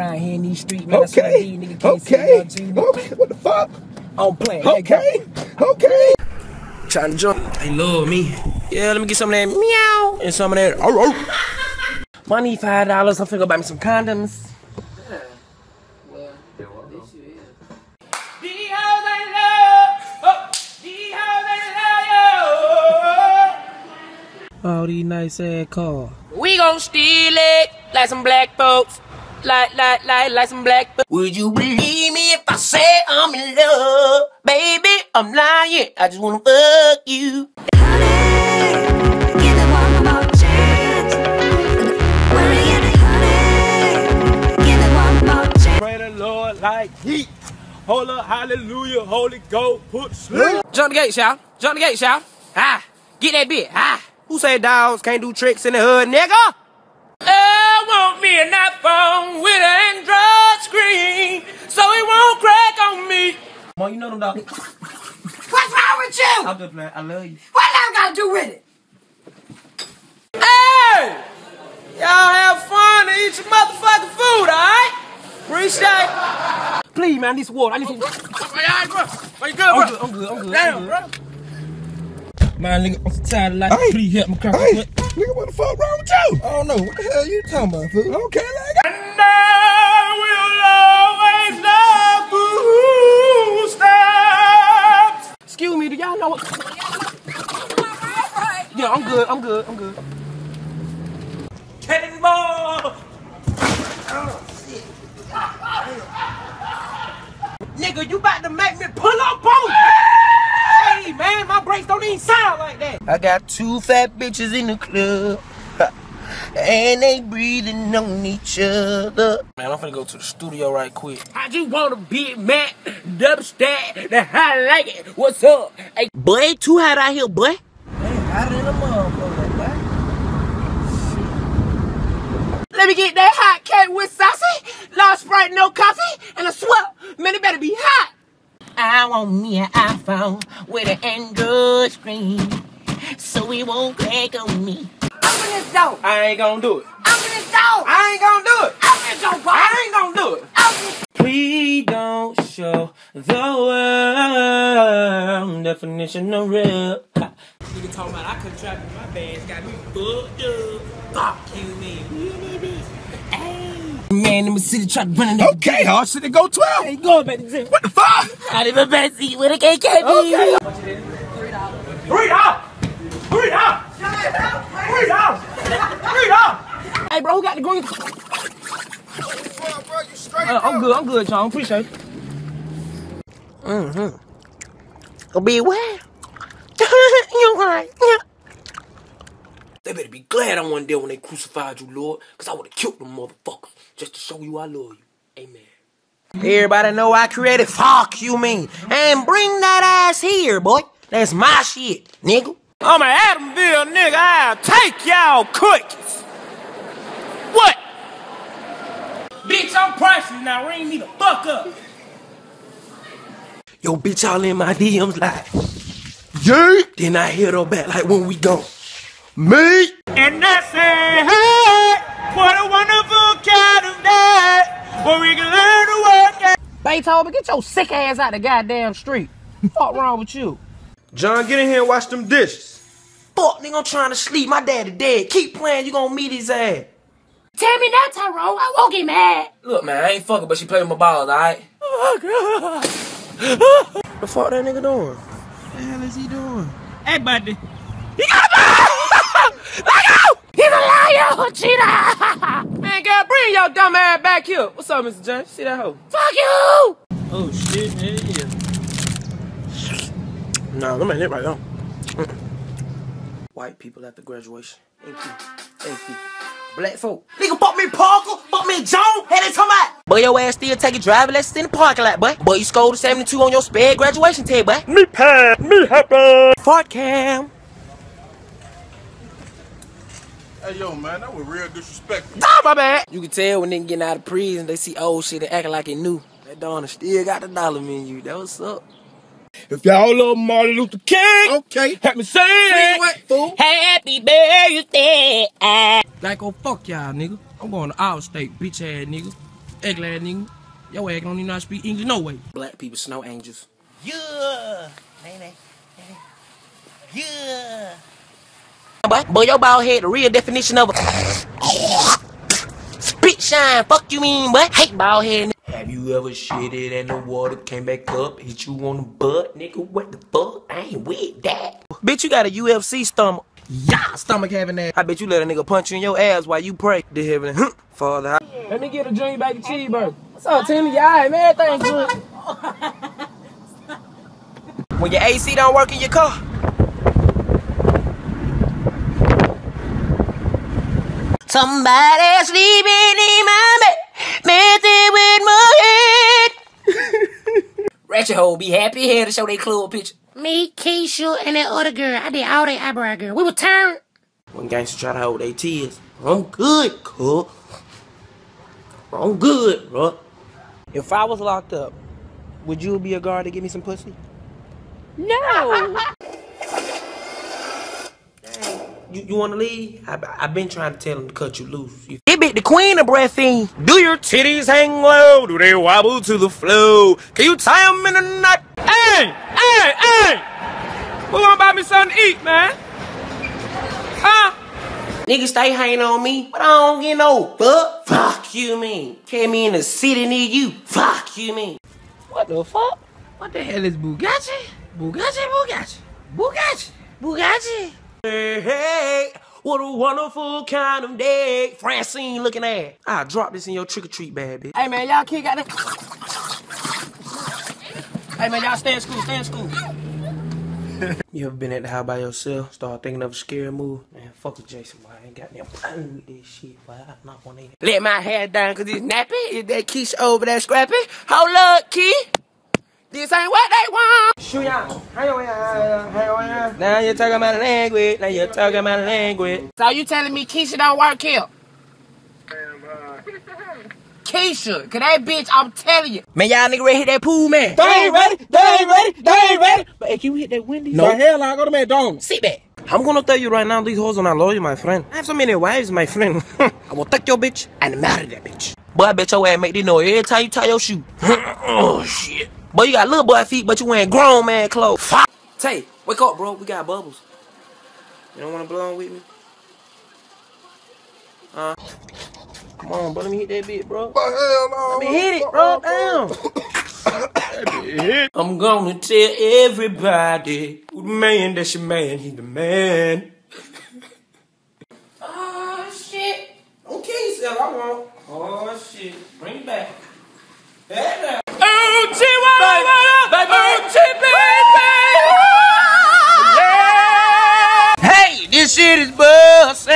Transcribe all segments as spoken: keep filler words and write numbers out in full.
around here in these streets, man. Okay. I swear to you, nigga can't okay. see you, okay. What the fuck? I'm playing. Okay. Okay. Trying to jump. They love me. Yeah, let me get some of that meow and some of that. Oh, oh. Money, five dollars. I'm finna go buy me some condoms. All these nice ass cars. We gon' steal it like some black folks. Like, like, like, like some black folks. Would you believe me if I say I'm in love? Baby, I'm lying. I just wanna fuck you. Honey, give it one more chance. Worry in it, honey. Give it one more chance. Pray the Lord like heat. Holla, hallelujah, holy goat, put sleep. Jump the gates, y'all. Jump the gates, y'all. Ah, get that bit. Ah. Who say dogs can't do tricks in the hood, nigga? I want me an iPhone with an Android screen so it won't crack on me. Come on, you know them dogs. What's wrong with you? I'm just playing. I love you. What I got to do with it? Hey! Y'all have fun and eat your motherfucking food, all right? Appreciate it. Please, man, I need some water. I need some water. Are you good, bro? I'm good, I'm good, I'm good. Damn, bro. Man, nigga, I'm so tired of life. Hey, please help me come. Hey, nigga, what the fuck wrong with you? I don't know. What the hell you talking about, fool? Okay, nigga. And I will always love footsteps. Excuse me, do y'all know what? Yeah, I'm good. I'm good. I'm good. Ten more. Oh, shit. Nigga, you about to make me pull up on you. Man, my brakes don't even sound like that. I got two fat bitches in the club, and they breathing on each other. Man, I'm finna go to the studio right quick. I just want a Big Mac, double stack, the high like it. What's up? Hey, boy, too hot out here, boy. Ain't hotter than a motherfucker, boy. Let me get that hot cake with sausage, large Sprite, no coffee, and a swap. Man, it better be hot. I want me an iPhone with an Android screen so it won't crack on me. Open this door. I ain't gonna do it. Open this door. I ain't gonna do it. Open this door, bro. I ain't gonna do it. Open. Please don't show the world definition of real. Nigga talking about I couldn't travel in my bags. Got me fucked up. Fuck you, man. Man, in the city try to run in that. Okay, hard shit to go twelve. Ain't going back to the gym. What the fuck? I didn't even better see what a K K be. Okay. Three dollars. Three dollars. Three dollars. Three dollars. Three dollars. Hey, bro, who got the green? What's wrong, bro? You straight uh, I'm good. I'm good, y'all. Appreciate it. Mm-hmm. It'll be what? You right. They better be glad I wasn't there when they crucified you, Lord, because I would have killed them motherfuckers just to show you I love you. Amen. Everybody know I created Fuck You Mean. And bring that ass here, boy. That's my shit, nigga. I'm an Adamville nigga. I'll take y'all cookies. What? Bitch, I'm pricing now. We ain't need to fuck up. Yo, bitch, y'all in my D Ms like, yeah. Then I hit her back like when we gone. Me and I say, hey, what a wonderful kind of day where we can learn to work at. Beethoven, get your sick ass out of the goddamn street. Fuck wrong with you? John, get in here and wash them dishes. Fuck, nigga, I'm trying to sleep. My daddy dead. Keep playing, you gonna meet his ass. Tell me now, Tyrone. I won't get mad. Look, man, I ain't fucking, but she played with my balls, alright? Oh, God. What the fuck that nigga doing? What the hell is he doing? Hey, buddy. He got a He's a liar, cheater! Man, girl, bring your dumb ass back here. What's up, Mister James? See that hoe? Fuck you! Oh, shit, man, yeah. Nah, that ain't it right now. White people at the graduation. Thank you. Thank you. Black folk. Nigga, bought me Parker, bought me Jones, and they talking about. Boy, your ass still take a driving lessons in the parking lot, boy. Boy, you scored a seventy-two on your spare graduation tag, boy. Me pie, me happy. Fart cam. Hey, yo, man, that was real disrespectful. Oh, my bad. You can tell when they getting out of prison, they see old shit and acting like it new. That Donna still got the dollar menu. That what's up. If y'all love Martin Luther King, okay, help me say it. Fool. Happy birthday. Like, oh, fuck y'all, nigga. I'm going to All State, bitch ass nigga. Egg lad, nigga. Yo egg don't even know how to speak English, no way. Black people, snow angels. Yeah. Nene. Nene. Yeah. Boy, boy, your bald head, the real definition of a spit shine. Fuck you mean, boy? Hate bald head. Have you ever shitted and the water came back up, hit you on the butt, nigga? What the fuck? I ain't with that. Bitch, you got a U F C stomach. Yeah, stomach having that. I bet you let a nigga punch you in your ass while you pray to heaven. Father, I let me get a drink back to cheeseburger. What's up, Timmy? You alright, man? Everything's good. When your A C don't work in your car. Somebody's sleeping in my bed, messing with my head. Ratchet hole be happy here to show they clue picture. Me, Keisha, and that other girl. I did all they eyebrow girl. We were turned. When gangsters try to hold their tears, I'm good, cool. I'm good, bro. If I was locked up, would you be a guard to give me some pussy? No. You, you want to leave? I, I've been trying to tell him to cut you loose. You it bit the queen of breath in. Do your titties hang low? Do they wobble to the flow? Can you tie them in a knot? Hey, hey, hey! Who gonna buy me something to eat, man? Huh? Niggas stay hanging on me, but I don't get no fuck. Fuck you mean. Came me in the city near you. Fuck you mean. What the fuck? What the hell is Bugatti? Bugatti, Bugatti. Bugatti. Bugatti. Hey, hey, what a wonderful kind of day. Francine looking at. I'll drop this in your trick-or-treat bag, bitch. Hey, man, y'all kid got that. Hey, man, y'all stay in school, stay in school. You ever been at the house by yourself, start thinking of a scary move? Man, fuck with Jason, boy. I ain't got no problem with this shit, boy. I'm not gonna eat it. Let my hair down, because it's nappy. Is that Keisha over there scrappy? Hold up, Key. This ain't what they want. Shoot y'all. Hang on, hang on. Now you're talking about language. Now you're talking about language. So you telling me Keisha don't work here? Damn, uh... Keisha, cause that bitch, I'm telling you. Man, y'all nigga ready hit that pool, man. They ain't ready. They ain't ready. They ain't ready. But if you hit that Wendy's, no hell, I go to McDonald's. Sit back. I'm gonna tell you right now, these hoes are not loyal, my friend. I have so many wives, my friend. I will take your bitch and marry that bitch. Boy, I bet your ass make this noise every time you tie your shoe. Oh shit. Boy, you got little boy feet, but you wearing grown man clothes. Fuck. Tay, wake up, bro. We got bubbles. You don't want to blow on with me? Uh, come on, bro. Let me hit that bit, bro. But hell no. Let me hit it, bro. Down. I'm gonna tell everybody who the man that's your man. He the man. Oh shit. Don't kill yourself. I won't. Oh shit. Bring it back. Hey now. Hey, this shit is buzzing.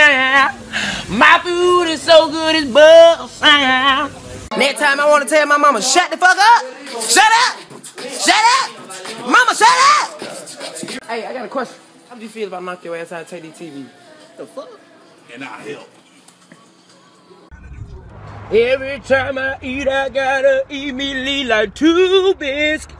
My food is so good, it's buzzing. Next time I want to tell my mama, shut the fuck up. Shut up. Shut up. Mama, shut up. Hey, I got a question. How do you feel if I knock your ass out of T V? T V? The fuck? And I help. Every time I eat, I gotta eat me like two biscuits.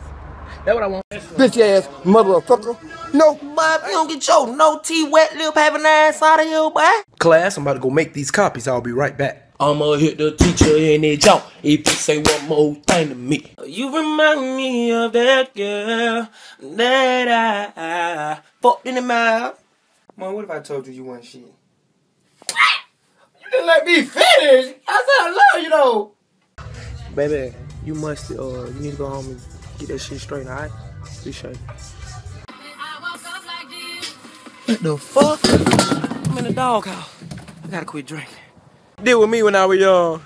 That's what I want. Bitch ass motherfucker. No, Bob, you don't get your no tea wet lip having ass out of here, boy. Class, I'm about to go make these copies. I'll be right back. I'ma hit the teacher in the jaw if you say one more thing to me. You remind me of that girl that I fucked in the mouth. Mom, what if I told you you want shit? You didn't let me finish. I said I love you though. Baby, you must uh you need to go home and get that shit straight, alright? Appreciate it. What the fuck? I'm in the doghouse. I gotta quit drinking. Deal with me when I was young.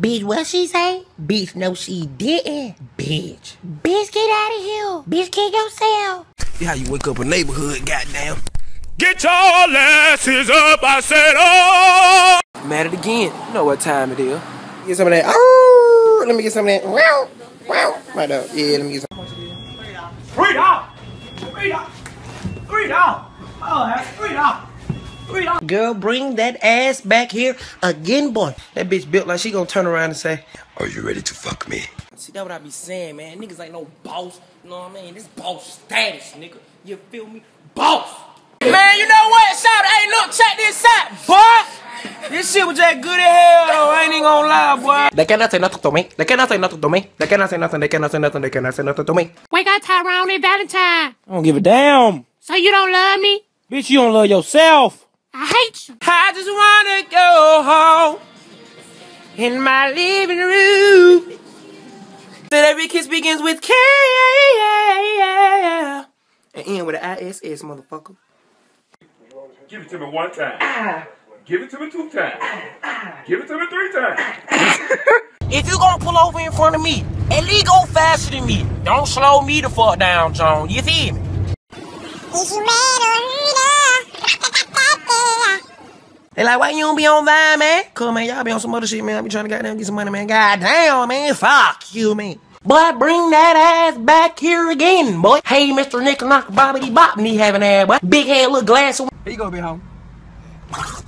Bitch, what she say? Bitch, no she didn't. Bitch. Bitch, get out of here. Bitch, get yourself. Yeah, how you wake up a neighborhood, goddamn. Get your asses up, I said, oh! I'm at it again. You know what time it is. Get some of that. Oh, let me get some of that. Wow, wow. Right up. Yeah, let me get some. Three dollars. Three dollars. Three dollars. Oh, that's three dollars. Three dollars. Girl, bring that ass back here again, boy. That bitch built like she gonna turn around and say, are you ready to fuck me? See, that's what I be saying, man. Niggas ain't no boss. You know what I mean? This boss status, nigga. You feel me? Boss! Man, you know what, shout, hey, look, check this out, boy. This shit was just good as hell, though. I ain't even gonna lie, boy. They cannot say nothing to me. They cannot say nothing to me. They cannot say nothing. They cannot say nothing. They cannot say nothing to me. Wake up, Tyrone and Valentine. I don't give a damn. So you don't love me? Bitch, you don't love yourself. I hate you. I just wanna go home in my living room. That every kiss begins with K and end with an I S S, motherfucker. Give it to me one time. Ah. Give it to me two times. Ah. Ah. Give it to me three times. If you gonna pull over in front of me, at least go faster than me. Don't slow me the fuck down, John. You feel me? They like, why you don't be on Vine, man? Cool, man, y'all be on some other shit, man. I be trying to goddamn get some money, man. Goddamn, man, fuck you, man. Boy, bring that ass back here again, boy. Hey, Mister Knickknack, bobbity bop, knee having ass, boy. Big head, little glass of. Here you go, big homie. What's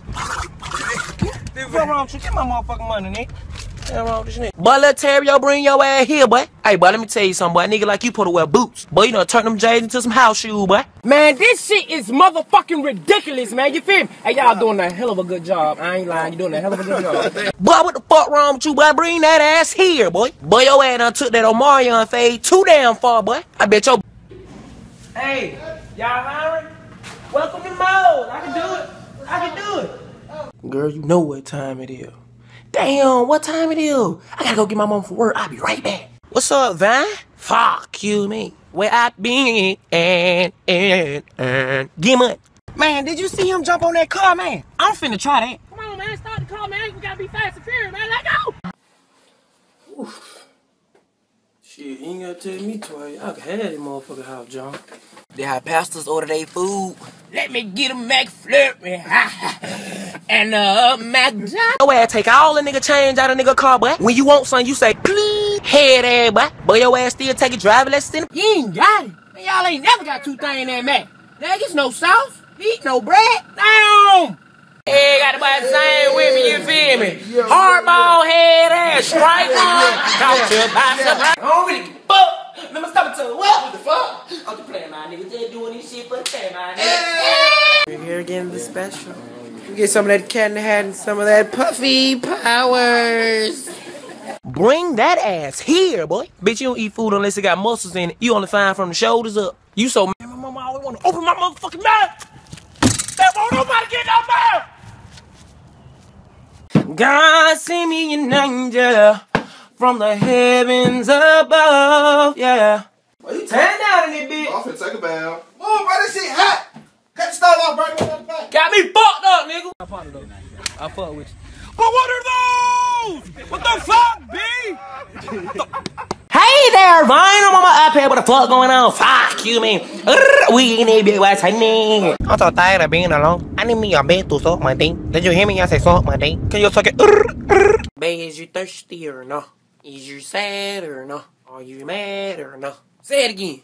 wrong with you? Get my motherfucking money, nigga. What's wrong with this nigga? Boy, little Terrio, bring your ass here, boy. Hey, boy, let me tell you something, boy. A nigga like you put to wear boots. Boy, you know, turn them J's into some house shoes, boy. Man, this shit is motherfucking ridiculous, man. You feel me? Hey, y'all doing a hell of a good job. I ain't lying. You doing a hell of a good job. Boy, what the fuck wrong with you, boy? Bring that ass here, boy. Boy, your ass done took that Omarion fade too damn far, boy. I bet your... Hey, y'all hiring? Welcome to Mold. I can do it. I can do it. Girl, you know what time it is. Damn, what time it is? I gotta go get my mom from work. I'll be right back. What's up, Vine? Fuck you, me. Where I been and and and get money. Man, did you see him jump on that car, man? I'm finna try that. Come on, man, start the car, man. We gotta be fast and furious, man. Let go. Oof. Shit, you ain't gotta tell me twice. I can have that motherfucking house, John. They have pastors order their food. Let me get a McFlurry and a McDonald's. Your ass take all the nigga change out of nigga car, boy. When you want something, you say, please. Head ass, boy. Boy, your ass still take a drive and let's send him. You ain't got it. Y'all ain't never got two things in that man. There gets no sauce. Eat no bread. Damn. Hey, got to buy the same with me, you feel me? Hardball, head ass, strike one. Caught you by surprise. I don't really give a fuck. Remember, stop and tell you what? What the fuck? I'm just playing, my nigga. Just doing this shit for the time, my nigga. We're here again, the special. You get some of that cat in the hat and some of that puffy powers. Bring that ass here, boy. Bitch, you don't eat food unless it got muscles in it. You only find from the shoulders up. You so mad. My mama always want to open my motherfucking mouth. That won't nobody get no mouth. God send me an angel from the heavens above, yeah. Why you tan down in this bitch? I'm finna take a bath. Move, bro, this shit hot. Cut the stove off, bro. Got me fucked up, nigga. I fucked up. I fuck with you. But what are those? What the fuck, B? Hey there, Vine. I'm on my iPad. What the fuck going on? Fuck you, man. We in a bit what's happening. I'm so tired of being alone. I need me a bed to suck my dick. Did you hear me? I say suck my dick. Can you suck it? Babe, is you thirsty or no? Is you sad or no? Are you mad or no? Say it again.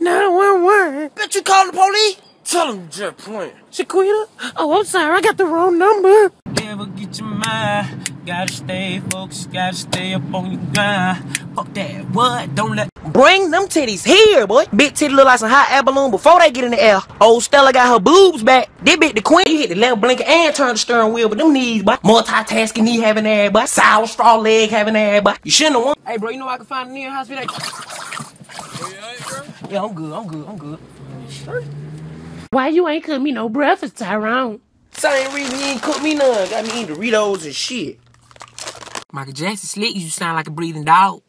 Not one word. Bet you call the police. Tell him just playing. Shaquita? Oh, I'm sorry. I got the wrong number. Never get your mind. Gotta stay focused. Gotta stay up on your grind. Fuck that. What? Don't let. Bring them titties here, boy. Big titty look like some hot air balloon before they get in the air. Old Stella got her boobs back. This bitch the queen. You hit the left blinker and turn the steering wheel, but them knees, boy. Multitasking knee having that, boy. Sour straw leg having that, boy. You shouldn't have won. Hey, bro, you know I can find a near hospital. That... Yeah, I'm good. I'm good. I'm good. Sure. Why you ain't cook me no breakfast, Tyrone? Same reason you ain't cook me none. Got me eating Doritos and shit. Michael Jackson slick, you sound like a breathing dog.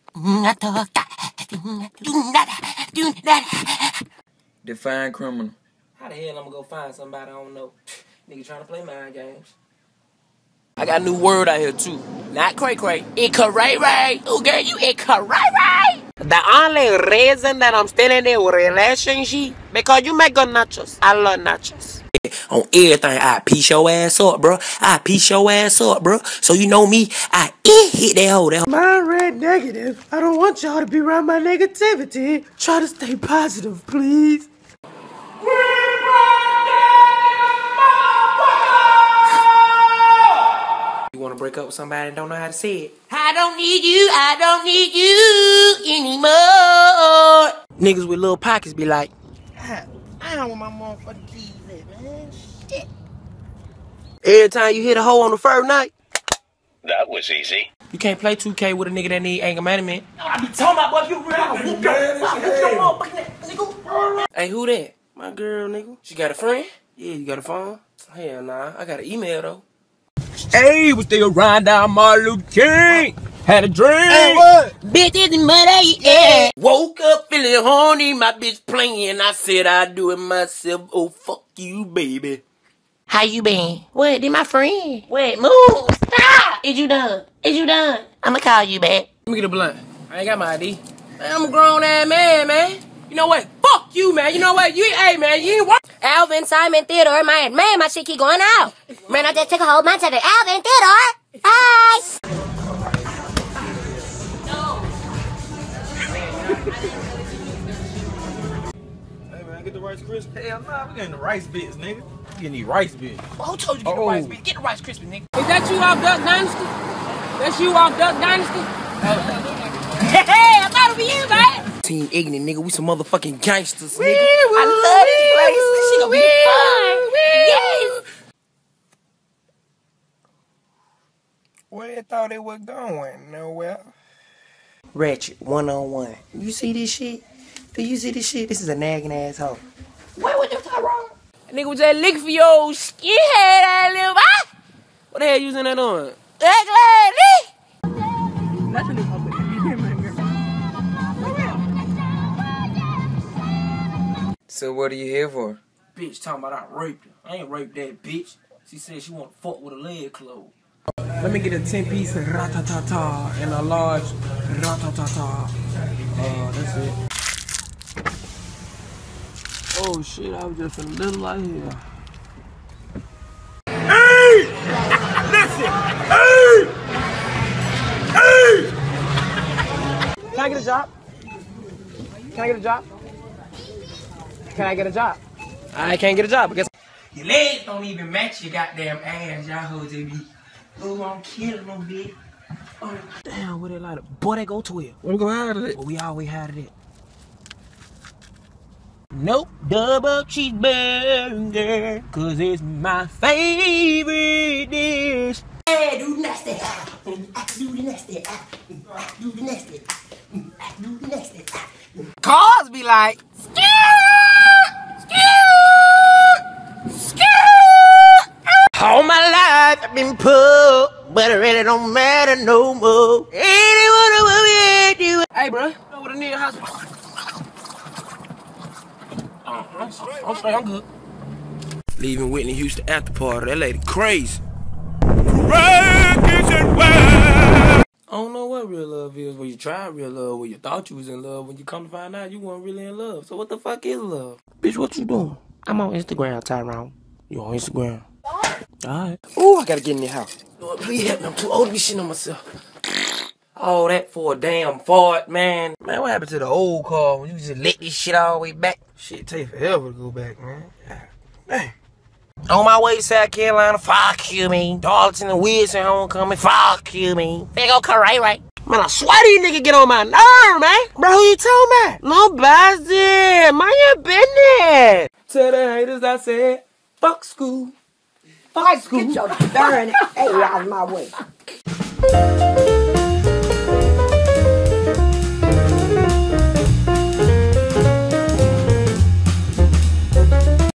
Define criminal. How the hell I'm gonna go find somebody I don't know? Nigga trying to play mind games. I got a new word out here too. Not cray cray. Incorrect. Oh girl, you incorrect. The only reason that I'm still in a relationship because you make good nachos. I love nachos. On everything, I piece your ass up, bro. I piece your ass up, bro. So you know me, I hit that hole. That hole. My red negative. I don't want y'all to be around my negativity. Try to stay positive, please. Want to break up with somebody and don't know how to say it. I don't need you, I don't need you anymore. Niggas with little pockets be like, I, I don't want my motherfucking keys, man. Every time you hit a hoe on the first night. That was easy. You can't play two K with a nigga that need anger management. No, I be talking about what you real. I whoop your motherfucking nigga. Hey, who that? My girl, nigga. She got a friend? Yeah, you got a phone? Hell nah, I got an email though. Hey, we still riding down Martin Luther King. Had a dream. Hey, what? Bitch, this money, yeah. Woke up feeling horny, my bitch playing. I said I do it myself. Oh, fuck you, baby. How you been? What? Did my friend? What? Move. Stop. Is you done? Is you done? I'ma call you back. Let me get a blunt. I ain't got my I D. Man, I'm a grown ass man, man. You know what? Fuck you, man. You know what? You ain't, hey, man, you ain't work. Alvin, Simon, Theodore, my man, my shit keep going out. Man, I just took a whole bunch of it. Alvin, Theodore. Hi. Hey, man, get the Rice Krispies. Hell nah, we getting the Rice Bits, nigga. We getting these Rice Bits. Well, who told you to get oh. the Rice Bits? Get the Rice Krispies, nigga. Is that you off Duck Dynasty? That's you off Duck Dynasty? Hey, I thought it was you, man. Team Ignorant, nigga, we some motherfucking gangsters, nigga. Wee, woo, I love this place. This shit gonna wee, be fun. Wee, yes. Where they thought they were going? Nowhere. Ratchet, one on one. You see this shit? Do you see this shit? This is a nagging asshole. What was you talking wrong? That nigga was just looking for your old skinhead, that little boy. What the hell you using that on? That's what it's So what are you here for? Bitch talking about I raped her. I ain't raped that bitch. She said she want to fuck with a leg clothes. Let me get a ten piece ratatata and a large ratatata. Uh, that's it. Oh shit, I was just a little out here. Hey! Listen! Hey! Hey! Can I get a job? Can I get a job? Can I get a job? I can't get a job because your legs don't even match your goddamn ass, y'all hoes, they be. Oh, I'm killing them, bitch. Oh. Damn, where they light up? Boy, they go twelve. Where we go out of it? But we always out of it. Nope, double cheeseburger, cause it's my favorite dish. Hey, do the nasty. I do the nasty. I do the nasty. I do the nasty. Cars be like, skew! All my life I've been poor, but it really don't matter no more. Hey, bro, I would have needed a hospital. I'm sorry, I'm sorry, I'm good. Leaving Whitney Houston at the party. That lady crazy. I don't know what real love is. When you try real love, when you thought you was in love, when you come to find out you weren't really in love. So what the fuck is love? Bitch, what you doing? I'm on Instagram, Tyrone. You on Instagram? Alright. Ooh, I gotta get in your house. Lord, please help me. I'm too old to be shitting on myself. All that for a damn fart, man. Man, what happened to the old car when you just let this shit all the way back? Shit, take forever to go back, man. Man. On my way to South Carolina, fuck you, man. Darlington and Wilson homecoming, fuck you, man. They go correct, right? Man, I swear these niggas get on my nerve, man. Bro, who you talking about? Nobody. Mind your business. To the haters, I said, fuck school. Fuck school. Get your darn ass out of my way.